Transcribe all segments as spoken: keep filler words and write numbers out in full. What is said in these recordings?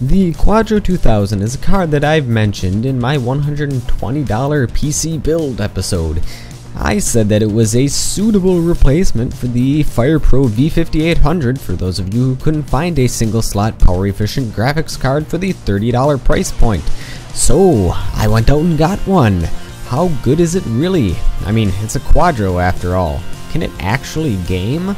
The Quadro two thousand is a car that I've mentioned in my one hundred twenty dollar P C build episode. I said that it was a suitable replacement for the FirePro V fifty-eight hundred for those of you who couldn't find a single slot power efficient graphics card for the thirty dollar price point. So I went out and got one. How good is it really? I mean, it's a Quadro after all. Can it actually game?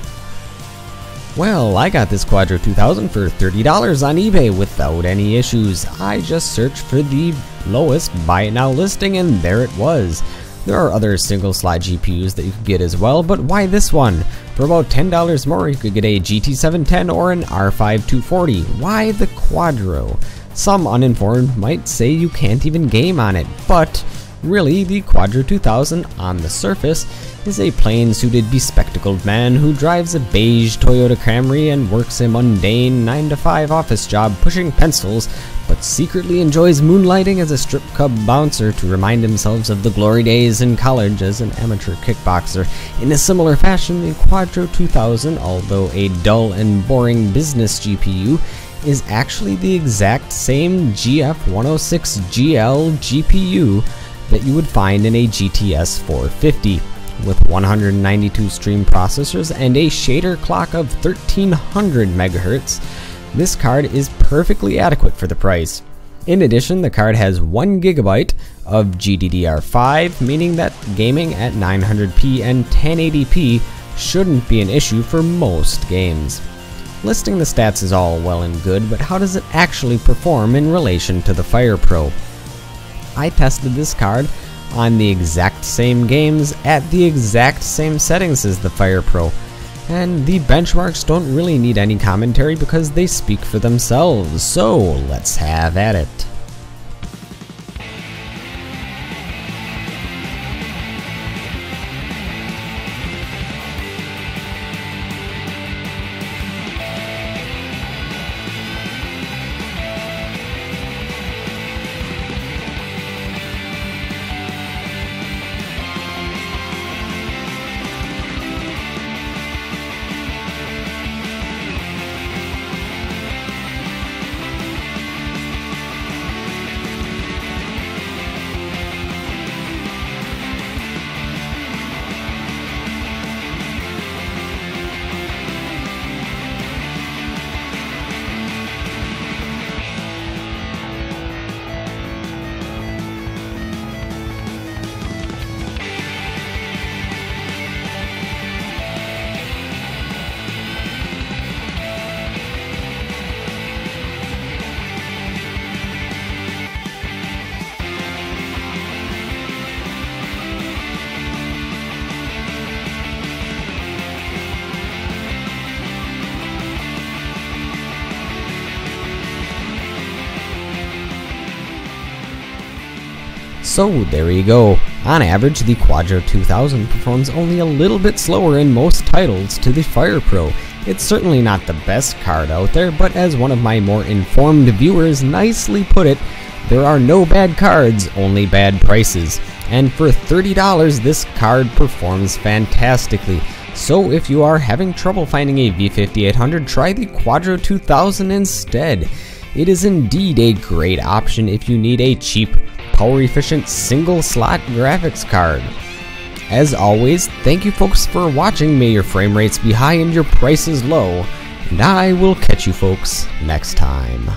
Well, I got this Quadro two thousand for thirty dollars on eBay without any issues. I just searched for the lowest buy it now listing and there it was. There are other single slot G P Us that you could get as well, but why this one? For about ten dollars more you could get a G T seven ten or an R five two forty. Why the Quadro? Some uninformed might say you can't even game on it, but really, the Quadro two thousand on the surface is a plain-suited, bespectacled man who drives a beige Toyota Camry and works a mundane nine to five office job pushing pencils, but secretly enjoys moonlighting as a strip club bouncer to remind himself of the glory days in college as an amateur kickboxer. In a similar fashion, the Quadro two thousand, although a dull and boring business G P U, is actually the exact same G F one oh six G L G P U that you would find in a G T S four fifty, with one hundred ninety-two stream processors and a shader clock of thirteen hundred megahertz. This card is perfectly adequate for the price. In addition, the card has one gigabyte of G D D R five, meaning that gaming at nine hundred p and ten eighty p shouldn't be an issue for most games. Listing the stats is all well and good, but how does it actually perform in relation to the FirePro? I tested this card on the exact same games at the exact same settings as the FirePro, and the benchmarks don't really need any commentary because they speak for themselves, so let's have at it. So there you go. On average, the Quadro two thousand performs only a little bit slower in most titles to the FirePro. It's certainly not the best card out there, but as one of my more informed viewers nicely put it, there are no bad cards, only bad prices. And for thirty dollars, this card performs fantastically. So if you are having trouble finding a V fifty-eight hundred, try the Quadro two thousand instead. It is indeed a great option if you need a cheap, power-efficient single-slot graphics card. As always, thank you folks for watching. May your frame rates be high and your prices low, and I will catch you folks next time.